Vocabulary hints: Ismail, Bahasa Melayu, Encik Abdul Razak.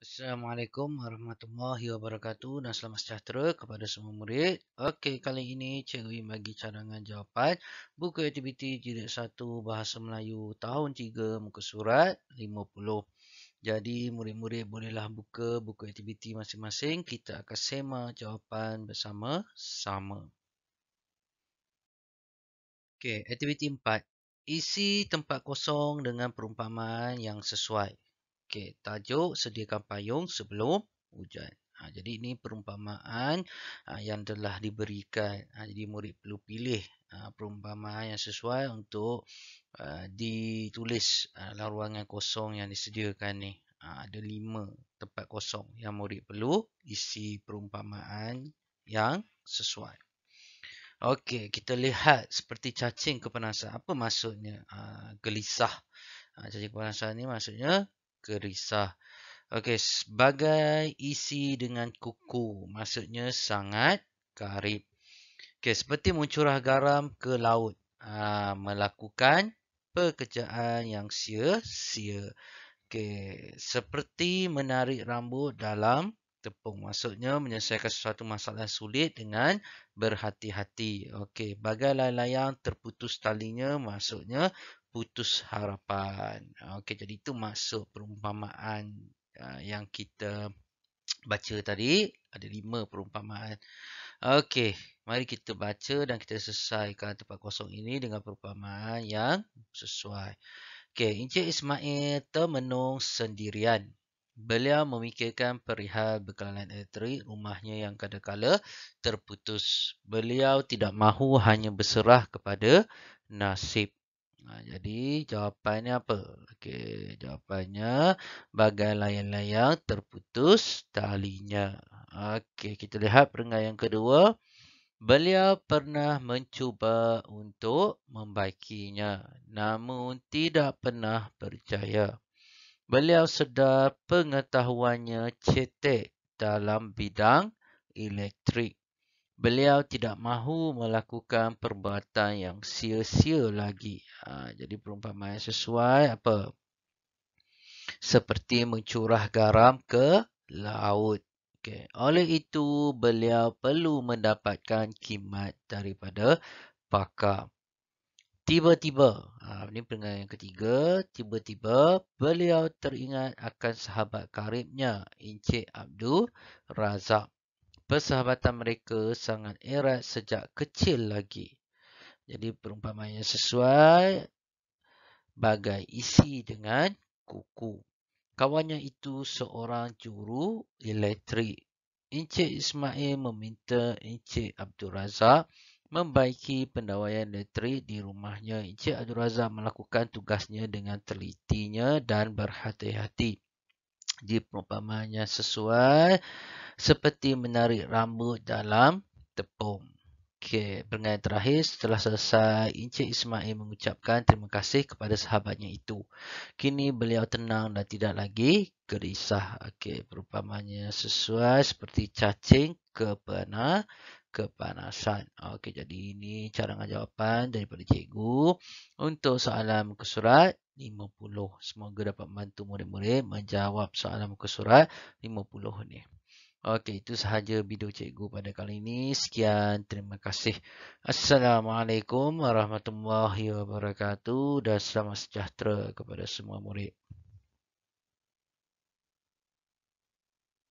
Assalamualaikum warahmatullahi wabarakatuh dan selamat sejahtera kepada semua murid. Okey, kali ini cikgu bagi cadangan jawapan buku aktiviti jilid 1 Bahasa Melayu tahun 3 muka surat 50. Jadi murid-murid bolehlah buka buku aktiviti masing-masing, kita akan sema jawapan bersama-sama. Okey, aktiviti 4. Isi tempat kosong dengan perumpamaan yang sesuai. Okey, tajuk sediakan payung sebelum hujan. Jadi ini perumpamaan yang telah diberikan. Jadi murid perlu pilih perumpamaan yang sesuai untuk ditulis dalam ruangan kosong yang disediakan ni. Ada 5 tempat kosong yang murid perlu isi perumpamaan yang sesuai. Okey, kita lihat seperti cacing kepanasan. Apa maksudnya? Gelisah. Cacing kepanasan ni maksudnya gelisah. Okey, sebagai isi dengan kuku, maksudnya sangat karib. Okey, seperti mencurah garam ke laut, melakukan pekerjaan yang sia-sia. Okey, seperti menarik rambut dalam tepung, maksudnya menyelesaikan sesuatu masalah sulit dengan berhati-hati. Okey, bagai layang-layang terputus talinya, maksudnya putus harapan. Okey, jadi itu maksud perumpamaan yang kita baca tadi. Ada 5 perumpamaan. Okey, mari kita baca dan kita selesaikan tempat kosong ini dengan perumpamaan yang sesuai. Okey, Encik Ismail termenung sendirian. Beliau memikirkan perihal bekalan elektrik rumahnya yang kadangkala terputus. Beliau tidak mahu hanya berserah kepada nasib. Jadi jawapannya apa? Okey, jawapannya bagai layang-layang terputus talinya. Okey, kita lihat perenggan yang kedua. Beliau pernah mencuba untuk membaikinya, namun tidak pernah berjaya. Beliau sedar pengetahuannya cetek dalam bidang elektrik. Beliau tidak mahu melakukan perbuatan yang sia-sia lagi. Jadi perumpamaan sesuai apa? Seperti mencurah garam ke laut. Okay. Oleh itu, beliau perlu mendapatkan khidmat daripada pakar. Tiba-tiba, ini perenggan yang ketiga. Tiba-tiba, beliau teringat akan sahabat karibnya, Encik Abdul Razak. Persahabatan mereka sangat erat sejak kecil lagi. Jadi perumpamaan yang sesuai bagai isi dengan kuku. Kawannya itu seorang juru elektrik. Encik Ismail meminta Encik Abdul Razak membaiki pendawaian elektrik di rumahnya. Encik Abdul Razak melakukan tugasnya dengan telitinya dan berhati-hati. Di perumpamaan yang sesuai seperti menarik rambut dalam tepung. Okey, perenggan terakhir. Setelah selesai, Encik Ismail mengucapkan terima kasih kepada sahabatnya itu. Kini beliau tenang dan tidak lagi gelisah. Okey, perumpamannya sesuai seperti cacing kepanasan. Okey, jadi ini cadangan jawapan daripada cikgu untuk soalan muka surat 50. Semoga dapat membantu murid-murid menjawab soalan muka surat 50 ni. Okey, itu sahaja video cikgu pada kali ini. Sekian, terima kasih. Assalamualaikum warahmatullahi wabarakatuh dan selamat sejahtera kepada semua murid.